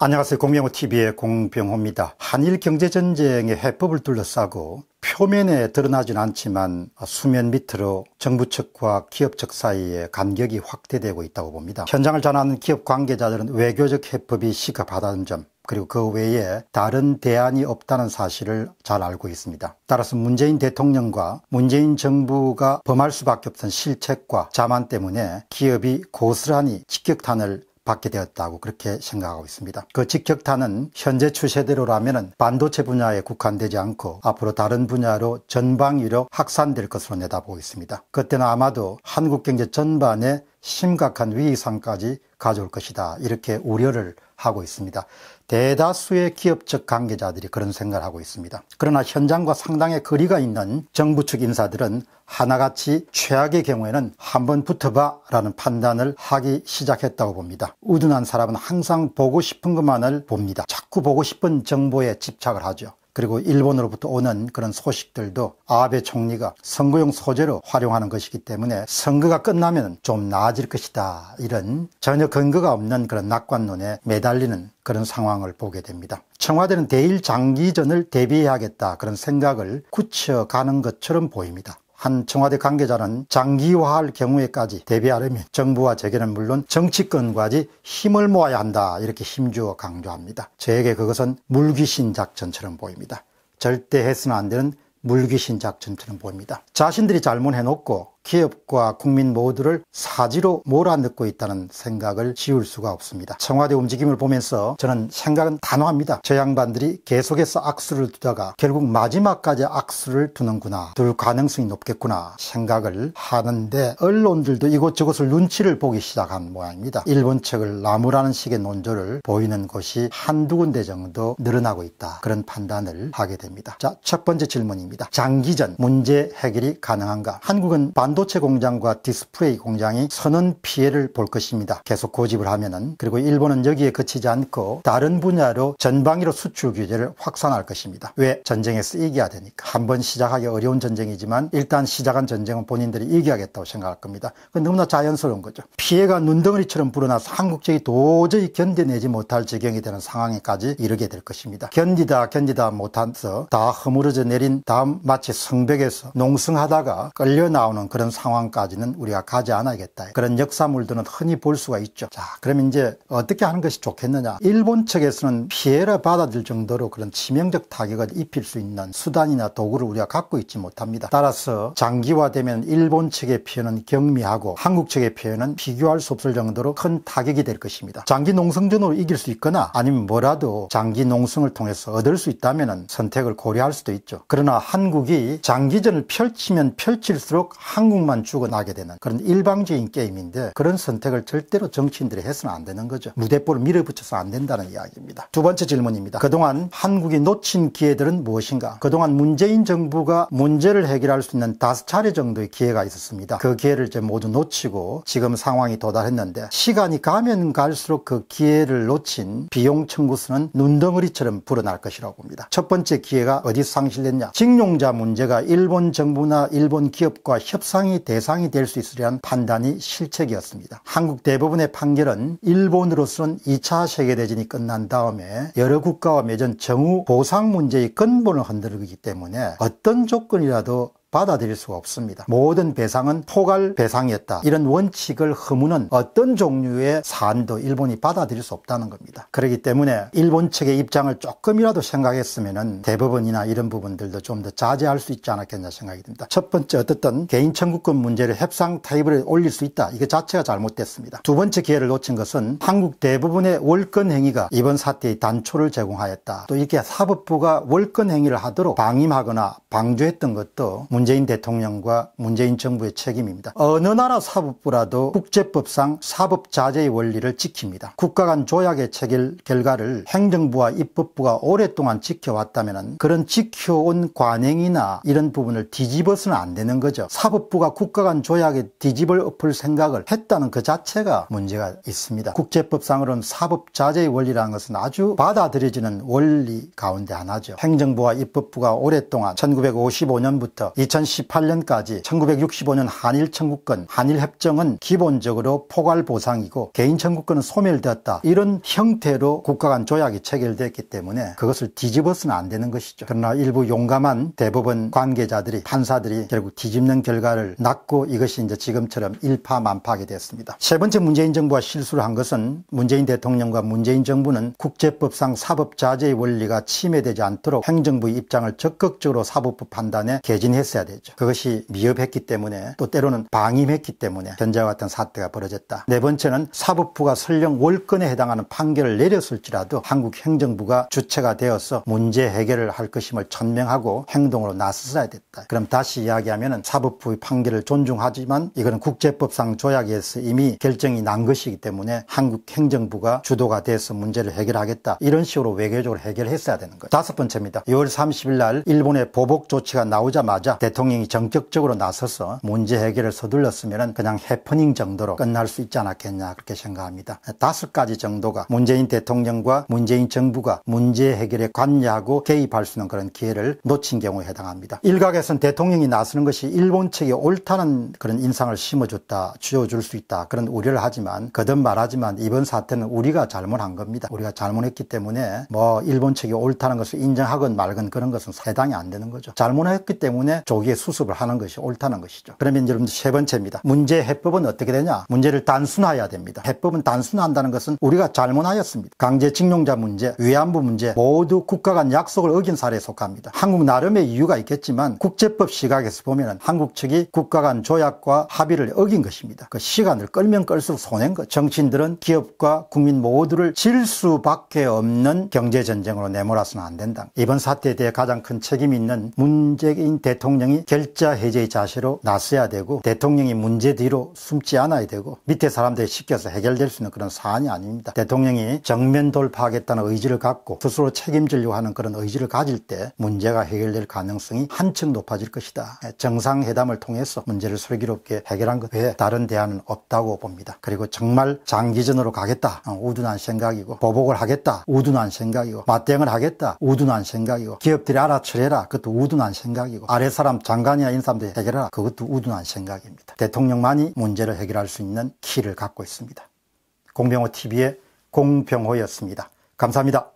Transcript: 안녕하세요. 공병호TV의 공병호입니다. 한일 경제전쟁의 해법을 둘러싸고 표면에 드러나진 않지만 수면 밑으로 정부 측과 기업 측 사이의 간격이 확대되고 있다고 봅니다. 현장을 전하는 기업 관계자들은 외교적 해법이 시급하다는 점, 그리고 그 외에 다른 대안이 없다는 사실을 잘 알고 있습니다. 따라서 문재인 대통령과 문재인 정부가 범할 수밖에 없던 실책과 자만 때문에 기업이 고스란히 직격탄을 받게 되었다고 그렇게 생각하고 있습니다. 그 직격탄은 현재 추세대로라면 반도체 분야에 국한되지 않고 앞으로 다른 분야로 전방위로 확산될 것으로 내다보고 있습니다. 그때는 아마도 한국 경제 전반에 심각한 위기상까지 가져올 것이다, 이렇게 우려를 하고 있습니다. 대다수의 기업 측 관계자들이 그런 생각을 하고 있습니다. 그러나 현장과 상당의 거리가 있는 정부 측 인사들은 하나같이 최악의 경우에는 한번 붙어봐 라는 판단을 하기 시작했다고 봅니다. 우둔한 사람은 항상 보고 싶은 것만을 봅니다. 자꾸 보고 싶은 정보에 집착을 하죠. 그리고 일본으로부터 오는 그런 소식들도 아베 총리가 선거용 소재로 활용하는 것이기 때문에 선거가 끝나면 좀 나아질 것이다, 이런 전혀 근거가 없는 그런 낙관론에 매달리는 그런 상황을 보게 됩니다. 청와대는 대일 장기전을 대비해야겠다, 그런 생각을 굳혀가는 것처럼 보입니다. 한 청와대 관계자는 장기화할 경우에까지 대비하려면 정부와 재계는 물론 정치권까지 힘을 모아야 한다, 이렇게 힘주어 강조합니다. 저에게 그것은 물귀신 작전처럼 보입니다. 절대 해서는 안 되는 물귀신 작전처럼 보입니다. 자신들이 잘못해놓고 기업과 국민 모두를 사지로 몰아넣고 있다는 생각을 지울 수가 없습니다. 청와대 움직임을 보면서 저는 생각은 단호합니다. 저 양반들이 계속해서 악수를 두다가 결국 마지막까지 악수를 두는구나, 둘 가능성이 높겠구나 생각을 하는데, 언론들도 이곳저곳을 눈치를 보기 시작한 모양입니다. 일본 측을 나무라는 식의 논조를 보이는 곳이 한두 군데 정도 늘어나고 있다, 그런 판단을 하게 됩니다. 자, 첫 번째 질문입니다. 장기전 문제 해결이 가능한가? 한국은 반도체 공장과 디스플레이 공장이 선언 피해를 볼 것입니다. 계속 고집을 하면은. 그리고 일본은 여기에 그치지 않고 다른 분야로 전방위로 수출 규제를 확산할 것입니다. 왜? 전쟁에서 이겨야 되니까. 한번 시작하기 어려운 전쟁이지만 일단 시작한 전쟁은 본인들이 이겨야겠다고 생각할 겁니다. 그건 너무나 자연스러운 거죠. 피해가 눈덩어리처럼 불어나서 한국 측이 도저히 견뎌내지 못할 지경이 되는 상황에까지 이르게 될 것입니다. 견디다 못해서 다 허물어져 내린 다음 마치 성벽에서 농성하다가 끌려 나오는 그런 상황까지는 우리가 가지 않아야겠다, 그런 역사물들은 흔히 볼 수가 있죠. 자, 그럼 이제 어떻게 하는 것이 좋겠느냐? 일본 측에서는 피해를 받아들 정도로 그런 치명적 타격을 입힐 수 있는 수단이나 도구를 우리가 갖고 있지 못합니다. 따라서 장기화되면 일본 측의 피해는 경미하고 한국 측의 피해는 비교할 수 없을 정도로 큰 타격이 될 것입니다. 장기 농성전으로 이길 수 있거나 아니면 뭐라도 장기 농성을 통해서 얻을 수 있다면 선택을 고려할 수도 있죠. 그러나 한국이 장기전을 펼치면 펼칠수록 한국만 죽어나게 되는 그런 일방적인 게임인데, 그런 선택을 절대로 정치인들이 해서는 안 되는 거죠. 무대포를 밀어붙여서 안 된다는 이야기입니다. 두 번째 질문입니다. 그동안 한국이 놓친 기회들은 무엇인가? 그동안 문재인 정부가 문제를 해결할 수 있는 5차례 정도의 기회가 있었습니다. 그 기회를 이제 모두 놓치고 지금 상황이 도달했는데, 시간이 가면 갈수록 그 기회를 놓친 비용 청구수는 눈덩어리처럼 불어날 것이라고 봅니다. 첫 번째 기회가 어디서 상실됐냐? 징용자 문제가 일본 정부나 일본 기업과 협상이 대상이 될 수 있으리란 판단이 실책이었습니다. 한국 대법원의 판결은 일본으로서는 2차 세계대전이 끝난 다음에 여러 국가와 맺은 정후 보상 문제의 근본을 흔들기 때문에 어떤 조건이라도 받아들일 수가 없습니다. 모든 배상은 포괄 배상이었다, 이런 원칙을 허무는 어떤 종류의 사안도 일본이 받아들일 수 없다는 겁니다. 그렇기 때문에 일본 측의 입장을 조금이라도 생각했으면 대법원이나 이런 부분들도 좀 더 자제할 수 있지 않았겠냐 생각이 듭니다. 첫 번째, 어떻든 개인청구권 문제를 협상 테이블에 올릴 수 있다, 이거 자체가 잘못됐습니다. 두 번째 기회를 놓친 것은 한국 대법원의 월권 행위가 이번 사태의 단초를 제공하였다. 또 이렇게 사법부가 월권 행위를 하도록 방임하거나 방조했던 것도 문재인 대통령과 문재인 정부의 책임입니다. 어느 나라 사법부라도 국제법상 사법 자제의 원리를 지킵니다. 국가 간 조약의 체결 결과를 행정부와 입법부가 오랫동안 지켜왔다면 그런 지켜온 관행이나 이런 부분을 뒤집어서는 안 되는 거죠. 사법부가 국가 간 조약에 뒤집을 엎을 생각을 했다는 그 자체가 문제가 있습니다. 국제법상으로는 사법 자제의 원리라는 것은 아주 받아들여지는 원리 가운데 하나죠. 행정부와 입법부가 오랫동안 1955년부터 2018년까지 1965년 한일청구권, 한일협정은 기본적으로 포괄보상이고 개인청구권은 소멸되었다. 이런 형태로 국가 간 조약이 체결됐기 때문에 그것을 뒤집어서는 안 되는 것이죠. 그러나 일부 용감한 대법원 관계자들이, 판사들이 결국 뒤집는 결과를 낳고 이것이 이제 지금처럼 일파만파하게 됐습니다. 세 번째, 문재인 정부가 실수를 한 것은 문재인 대통령과 문재인 정부는 국제법상 사법자제의 원리가 침해되지 않도록 행정부의 입장을 적극적으로 사법부 판단에 개진했어야 되죠. 그것이 미흡했기 때문에, 또 때로는 방임했기 때문에 현재와 같은 사태가 벌어졌다. 네 번째는 사법부가 설령 월권에 해당하는 판결을 내렸을지라도 한국 행정부가 주체가 되어서 문제 해결을 할 것임을 천명하고 행동으로 나서야 됐다. 그럼 다시 이야기하면 사법부의 판결을 존중하지만 이거는 국제법상 조약에서 이미 결정이 난 것이기 때문에 한국 행정부가 주도가 돼서 문제를 해결하겠다. 이런 식으로 외교적으로 해결했어야 되는 거예요. 다섯 번째입니다. 6월 30일 날 일본의 보복 조치가 나오자마자 대통령이 전격적으로 나서서 문제 해결을 서둘렀으면 그냥 해프닝 정도로 끝날 수 있지 않았겠냐, 그렇게 생각합니다. 다섯 가지 정도가 문재인 대통령과 문재인 정부가 문제 해결에 관여하고 개입할 수 있는 그런 기회를 놓친 경우에 해당합니다. 일각에선 대통령이 나서는 것이 일본 측이 옳다는 그런 인상을 심어줬다, 쥐어줄 수 있다, 그런 우려를 하지만, 거듭 말하지만 이번 사태는 우리가 잘못한 겁니다. 우리가 잘못했기 때문에 뭐 일본 측이 옳다는 것을 인정하건 말건 그런 것은 해당이 안 되는 거죠. 잘못했기 때문에 조기에 수습을 하는 것이 옳다는 것이죠. 그러면 여러분들 세 번째입니다. 문제 해법은 어떻게 되냐? 문제를 단순화해야 됩니다. 해법은 단순화한다는 것은 우리가 잘못하였습니다. 강제징용자 문제, 위안부 문제 모두 국가 간 약속을 어긴 사례에 속합니다. 한국 나름의 이유가 있겠지만 국제법 시각에서 보면 한국 측이 국가 간 조약과 합의를 어긴 것입니다. 그 시간을 끌면 끌수록 손해인 것. 정치인들은 기업과 국민 모두를 질 수밖에 없는 경제전쟁으로 내몰아서는 안 된다. 이번 사태에 대해 가장 큰 책임이 있는 문재인 대통령이 결자 해제의 자세로 나서야 되고, 대통령이 문제 뒤로 숨지 않아야 되고, 밑에 사람들이 시켜서 해결될 수 있는 그런 사안이 아닙니다. 대통령이 정면 돌파하겠다는 의지를 갖고 스스로 책임지려고 하는 그런 의지를 가질 때 문제가 해결될 가능성이 한층 높아질 것이다. 정상회담을 통해서 문제를 슬기롭게 해결한 것 외에 다른 대안은 없다고 봅니다. 그리고 정말 장기전으로 가겠다, 우둔한 생각이고, 보복을 하겠다, 우둔한 생각이고, 맞대응을 하겠다, 우둔한 생각이고, 기업들이 알아처리해라, 그것도 우둔한 생각이고, 아랫사람 장관이나 인사람들이 해결해라, 그것도 우둔한 생각입니다. 대통령만이 문제를 해결할 수 있는 키를 갖고 있습니다. 공병호TV의 공병호였습니다. 감사합니다.